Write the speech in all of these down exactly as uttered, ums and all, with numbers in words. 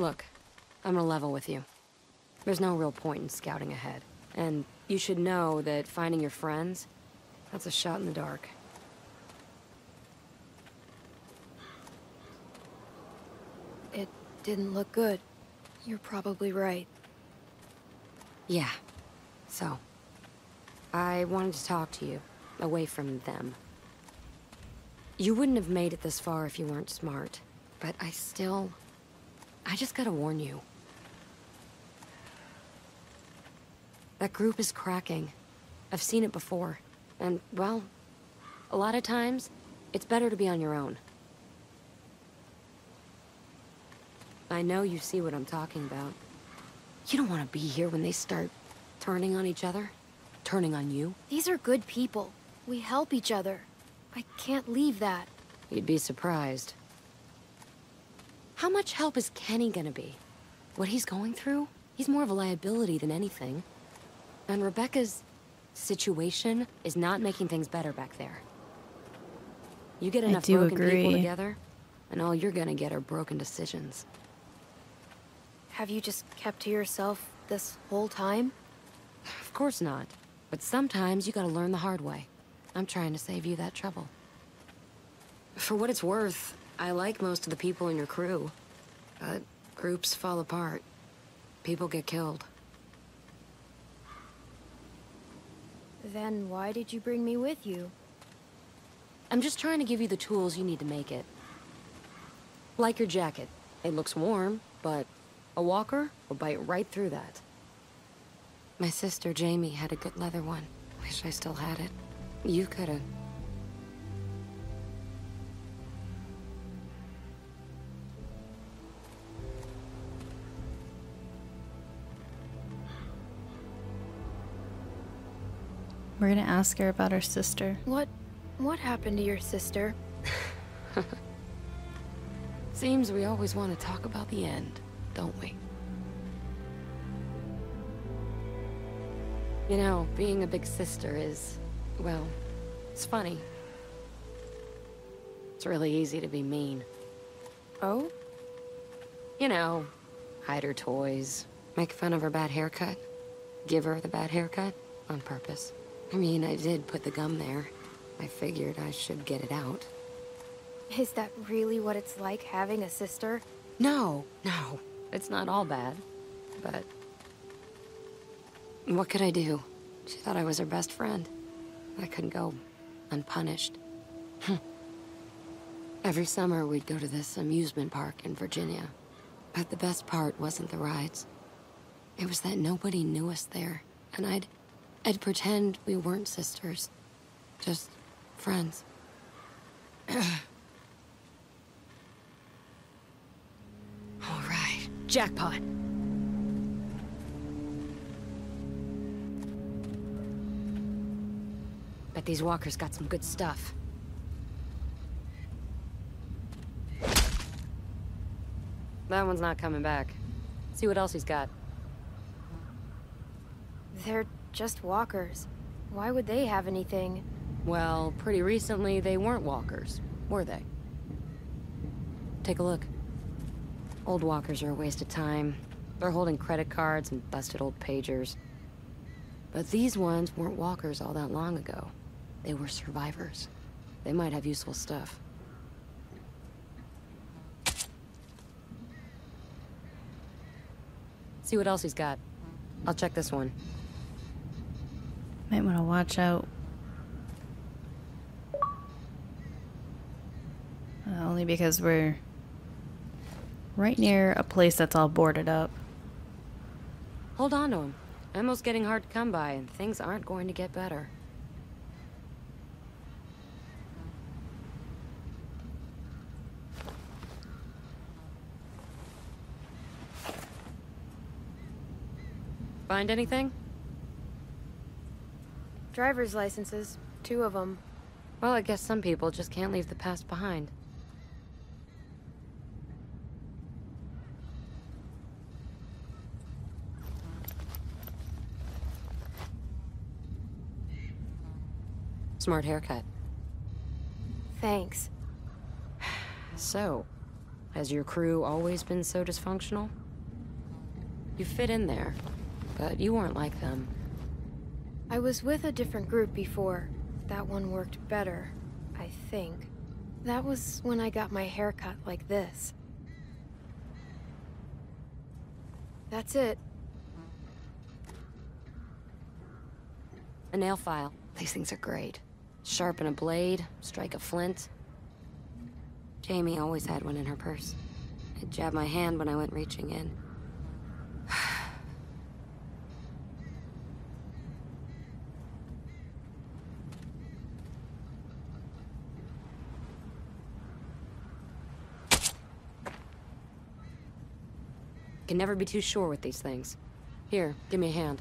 Look, I'm gonna level with you. There's no real point in scouting ahead. And you should know that finding your friends, that's a shot in the dark. It didn't look good. You're probably right. Yeah. So, I wanted to talk to you, away from them. You wouldn't have made it this far if you weren't smart, but I still... I just gotta warn you. That group is cracking. I've seen it before. And, well, a lot of times, it's better to be on your own. I know you see what I'm talking about. You don't want to be here when they start turning on each other, turning on you. These are good people. We help each other. I can't leave that. You'd be surprised. How much help is Kenny gonna be? What he's going through? He's more of a liability than anything. And Rebecca's situation is not making things better back there. You get enough broken people together, and all you're gonna get are broken decisions. Have you just kept to yourself this whole time? Of course not. But sometimes you gotta learn the hard way. I'm trying to save you that trouble. For what it's worth, I like most of the people in your crew. But groups fall apart. People get killed. Then why did you bring me with you? I'm just trying to give you the tools you need to make it. Like your jacket. It looks warm, but a walker will bite right through that. My sister, Jamie, had a good leather one. Wish I still had it. You could've. We're gonna ask her about her sister. What, what happened to your sister? Seems we always want to talk about the end, don't we? You know, being a big sister is, well, it's funny. It's really easy to be mean. Oh? You know, hide her toys, make fun of her bad haircut, give her the bad haircut on purpose. I mean, I did put the gum there. I figured I should get it out. Is that really what it's like having a sister? No, no. It's not all bad, but... What could I do? She thought I was her best friend. I couldn't go unpunished. Every summer we'd go to this amusement park in Virginia. But the best part wasn't the rides. It was that nobody knew us there, and I'd... I'd pretend we weren't sisters, just friends. All right, jackpot. Bet these walkers got some good stuff. That one's not coming back. See what else he's got. They're... just walkers. Why would they have anything? Well, pretty recently they weren't walkers, were they? Take a look. Old walkers are a waste of time. They're holding credit cards and busted old pagers. But these ones weren't walkers all that long ago. They were survivors. They might have useful stuff. See what else he's got. I'll check this one. Might want to watch out. Uh, only because we're right near a place that's all boarded up. Hold on to him. Ammo's getting hard to come by, and things aren't going to get better. Find anything? Driver's licenses. Two of them. Well, I guess some people just can't leave the past behind. Smart haircut. Thanks. So, Has your crew always been so dysfunctional? You fit in there, but you weren't like them. I was with a different group before. That one worked better, I think. That was when I got my hair cut like this. That's it. A nail file. These things are great. Sharpen a blade, strike a flint. Jamie always had one in her purse. I'd jab my hand when I went reaching in. Can never be too sure with these things. Here, give me a hand.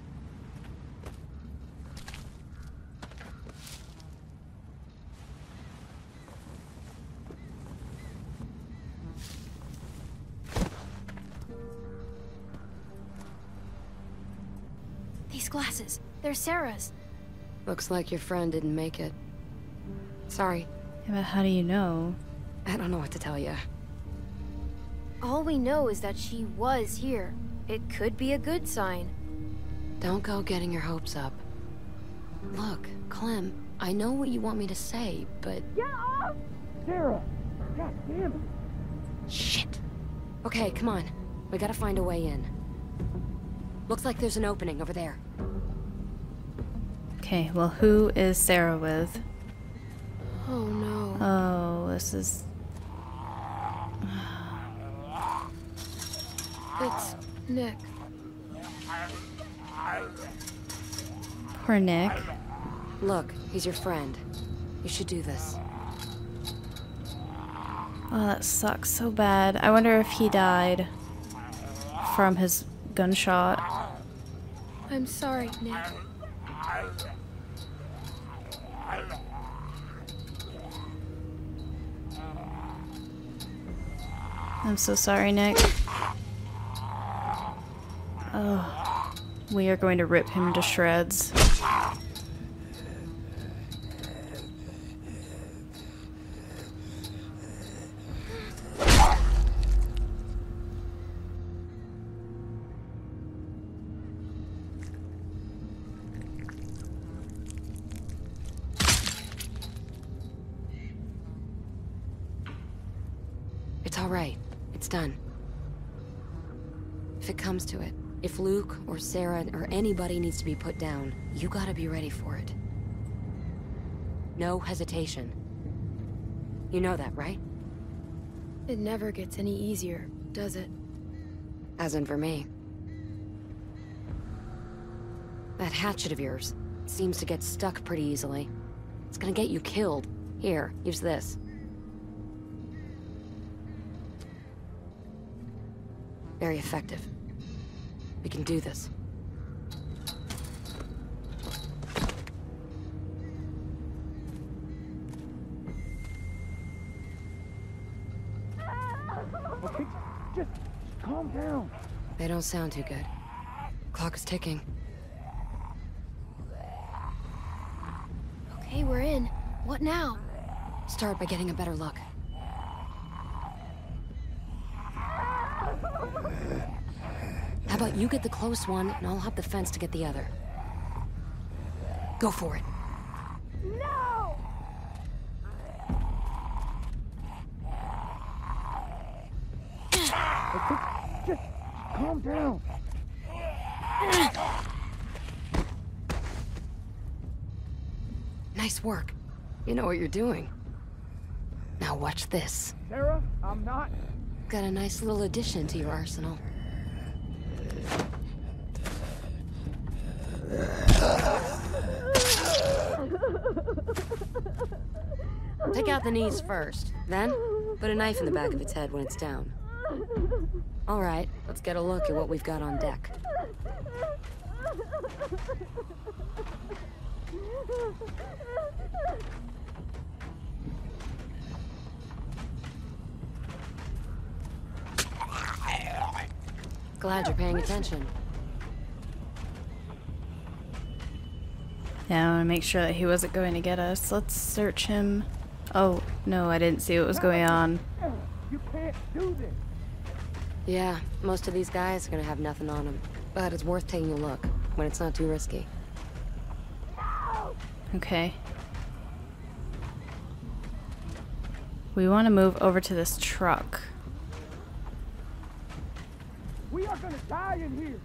These glasses, they're Sarah's. Looks like your friend didn't make it. Sorry. Yeah, but how do you know? I don't know what to tell you. All we know is that she was here. It could be a good sign. Don't go getting your hopes up. Look, Clem, I know what you want me to say, but... Get off! Sarah! God damn it! Shit! Okay, come on. We gotta find a way in. Looks like there's an opening over there. Okay, well, who is Sarah with? Oh, no. Oh, this is... It's Nick. Poor Nick. Look, he's your friend. You should do this. Oh, that sucks so bad. I wonder if he died from his gunshot. I'm sorry, Nick. I'm so sorry, Nick. Oh, we are going to rip him to shreds. It's all right. It's done. If it comes to it. If Luke, or Sarah, or anybody needs to be put down, you gotta be ready for it. No hesitation. You know that, right? It never gets any easier, does it? Hasn't for me. That hatchet of yours seems to get stuck pretty easily. It's gonna get you killed. Here, use this. Very effective. We can do this. Okay, just calm down. They don't sound too good. Clock is ticking. Okay, we're in. What now? Start by getting a better look. How about you get the close one, and I'll hop the fence to get the other. Go for it. No! Just calm down. Nice work. You know what you're doing. Now watch this. Sarah, I'm not... Got a nice little addition to your arsenal. Take out the knees first, then put a knife in the back of its head when it's down. All right, let's get a look at what we've got on deck. Glad you're paying attention. Yeah, I want to make sure that he wasn't going to get us. Let's search him. Oh, no, I didn't see what was going on. You can't do this. Yeah, most of these guys are gonna have nothing on them. But it's worth taking a look when it's not too risky. No! Okay. We want to move over to this truck. We are gonna die in here.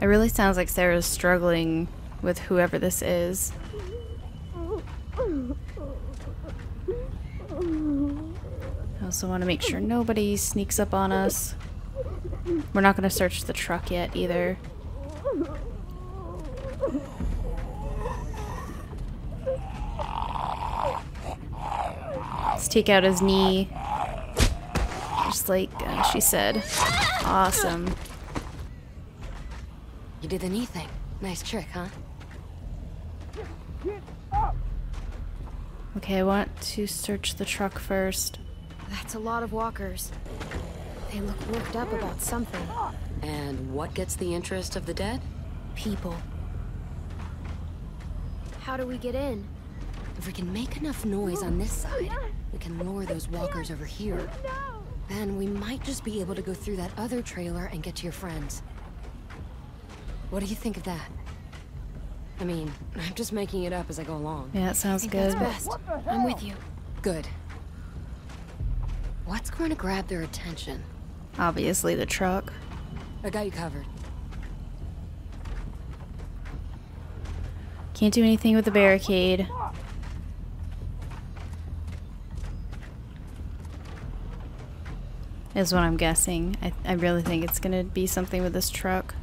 It really sounds like Sarah's struggling with whoever this is. I also want to make sure nobody sneaks up on us. We're not going to search the truck yet either. Let's take out his knee. Just like uh, she said. Awesome. You did the knee thing. Nice trick, huh? Okay, I want to search the truck first. That's a lot of walkers. They look worked up about something. And what gets the interest of the dead? People. How do we get in? If we can make enough noise on this side, we can lure those walkers over here. Then we might just be able to go through that other trailer and get to your friends. What do you think of that? I mean, I'm just making it up as I go along. Yeah, that sounds good. That's best. I'm with you. Good. What's going to grab their attention? Obviously the truck. I got you covered. Can't do anything with the barricade. Is what I'm guessing. I, I really think it's gonna be something with this truck.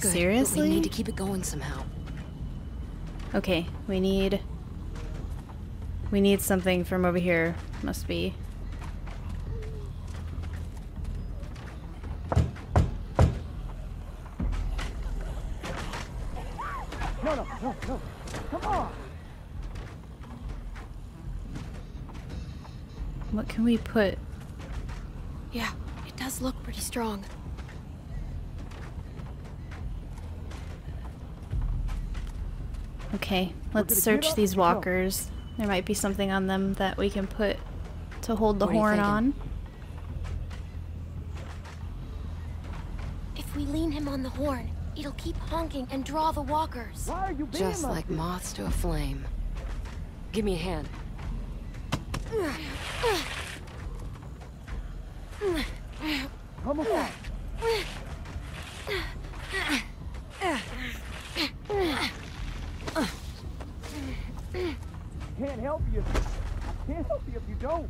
Seriously? We need to keep it going somehow. Okay, we need we need something from over here. Must be. No, no, no, no. Come on. What can we put? Yeah, it does look pretty strong. Okay, let's search these walkers. There might be something on them that we can put to hold the horn on. If we lean him on the horn, it'll keep honking and draw the walkers. Just like moths to a flame. Give me a hand. Come on. Can't help you. I can't help you if you don't.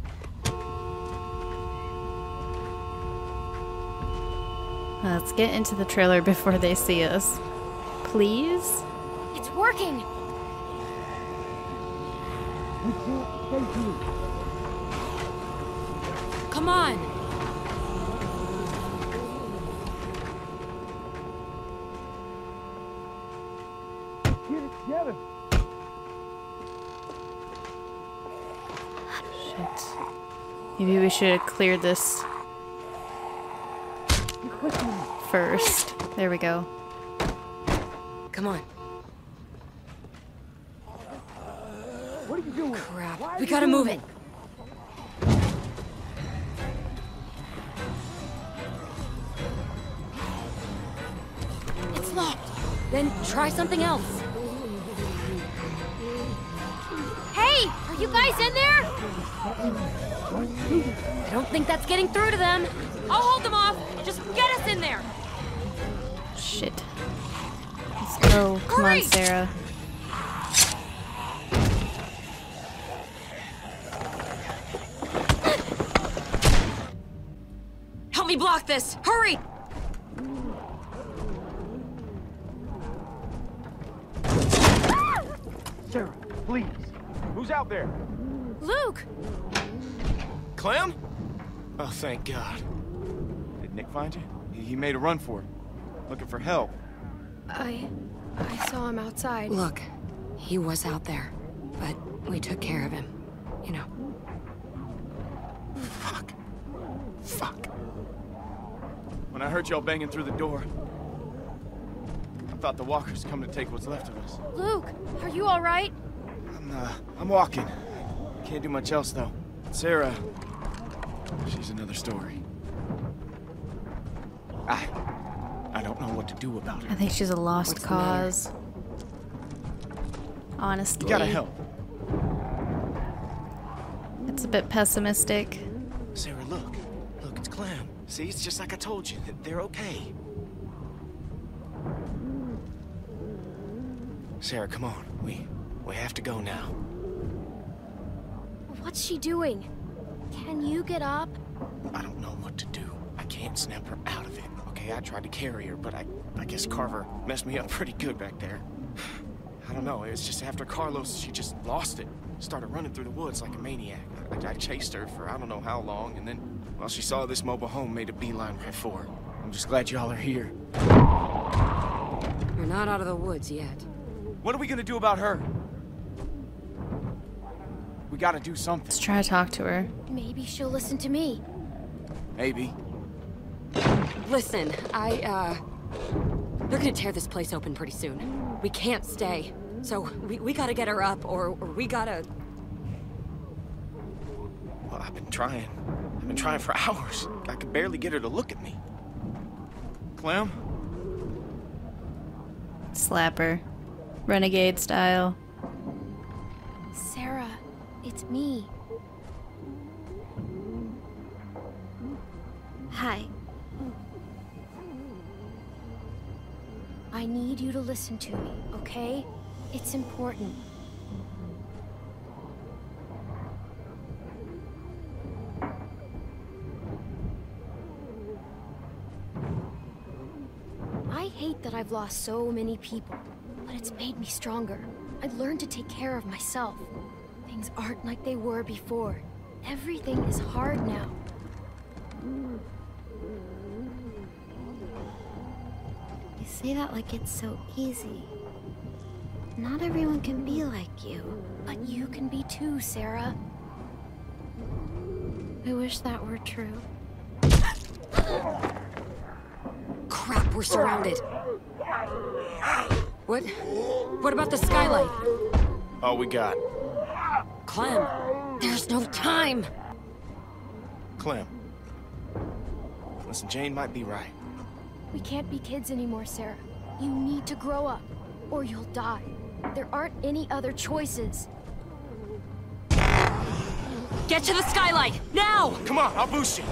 Let's get into the trailer before they see us. Please? It's working! We can't stay here. Come on! Get it together! Maybe we should have cleared this first. There we go. Come on. What are you doing? Crap. We gotta move it. It's locked. Then try something else. Hey! Are you guys in there? I don't think that's getting through to them. I'll hold them off. Just get us in there. Shit. Let's go. Come on, Sarah. Help me block this. Hurry. Sarah, please. Who's out there? Luke. Clem? Oh, thank God. Did Nick find you? He made a run for it. Looking for help. I... I saw him outside. Look, he was out there, but we took care of him. you know. Fuck. Fuck. When I heard y'all banging through the door, I thought the walkers come to take what's left of us. Luke, are you all right? I'm, uh, I'm walking. Can't do much else, though. Sarah, she's another story. I... I don't know what to do about her. I think she's a lost What's cause. Honestly. You gotta help. It's a bit pessimistic. Sarah, look. Look, it's Clem. See, it's just like I told you. They're okay. Sarah, come on. We... we have to go now. What's she doing? Can you get up? I don't know what to do. I can't snap her out of it. Okay, I tried to carry her, but I, I guess Carver messed me up pretty good back there. I don't know, it's just after Carlos, she just lost it. Started running through the woods like a maniac. I, I chased her for I don't know how long, and then, well, she saw this mobile home, made a beeline right for her. I'm just glad y'all are here. You're not out of the woods yet. What are we gonna do about her? We gotta do something. Let's try to talk to her. Maybe she'll listen to me. Maybe. Listen, I, uh... they're gonna tear this place open pretty soon. We can't stay. So, we, we gotta get her up, or, or we gotta... Well, I've been trying. I've been trying for hours. I could barely get her to look at me. Clem? Slap her. Renegade style. Sarah, it's me. Hi. I need you to listen to me, okay? It's important. I hate that I've lost so many people, but it's made me stronger. I've learned to take care of myself. Things aren't like they were before. Everything is hard now. You say that like it's so easy. Not everyone can be like you. But you can be too, Sarah. I wish that were true. Crap, we're surrounded. What? What about the skylight? Oh, we got. Clem, there's no time! Clem. Listen, Jane might be right. We can't be kids anymore, Sarah. You need to grow up, or you'll die. There aren't any other choices. Get to the skylight, now! Come on, I'll boost you.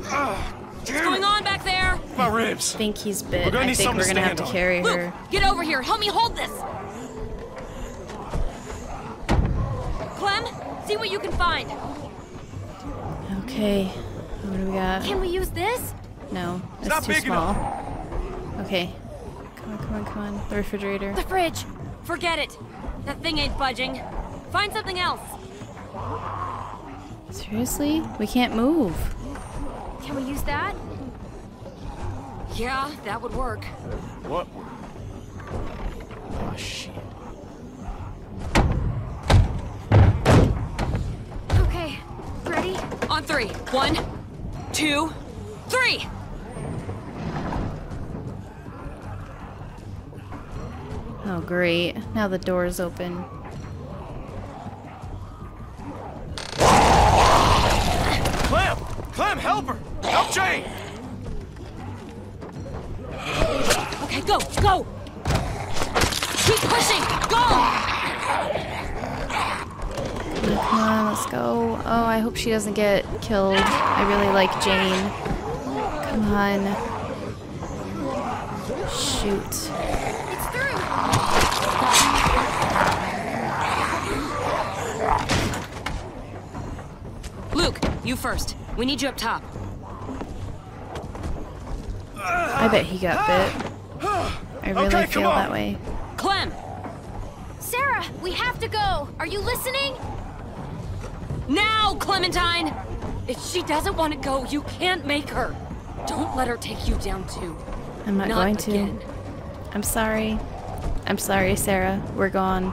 What's going on back there? My ribs. I think he's bit. We're gonna I think we're gonna to have to carry on. her. Luke, get over here, help me hold this! Clem, see what you can find. Okay, what do we got? Can we use this? No, it's, it's not too big small. Enough. Okay, come on, come on, come on. The refrigerator. The fridge. Forget it. That thing ain't budging. Find something else. Seriously? We can't move. Can we use that? Yeah, that would work. What? Oh, shit. Okay, ready? On three. One, two, three! Oh, great. Now the door's open. Clem! Clem, help her! Help Jane! Okay, go! Go! Keep pushing! Go! Come on, let's go. Oh, I hope she doesn't get killed. I really like Jane. Come on. Shoot. Luke, you first. We need you up top. I bet he got bit. I really okay, feel that way. Clem! Sarah, we have to go. Are you listening? Now, Clementine! If she doesn't want to go, you can't make her. Don't let her take you down, too. I'm not, not going again. to. I'm sorry. I'm sorry, Sarah. We're gone.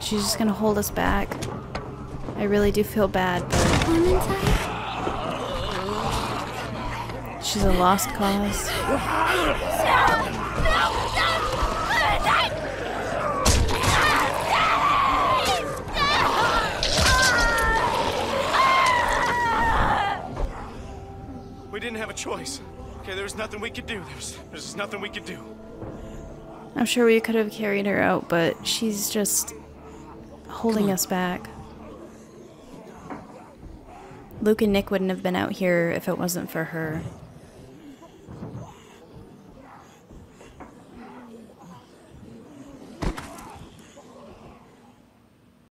She's just gonna hold us back. I really do feel bad, but... Clementine? She's a lost cause. Sarah! We didn't have a choice. Okay, there was nothing we could do. There's there's nothing we could do. I'm sure we could have carried her out, but she's just holding us back. Luke and Nick wouldn't have been out here if it wasn't for her.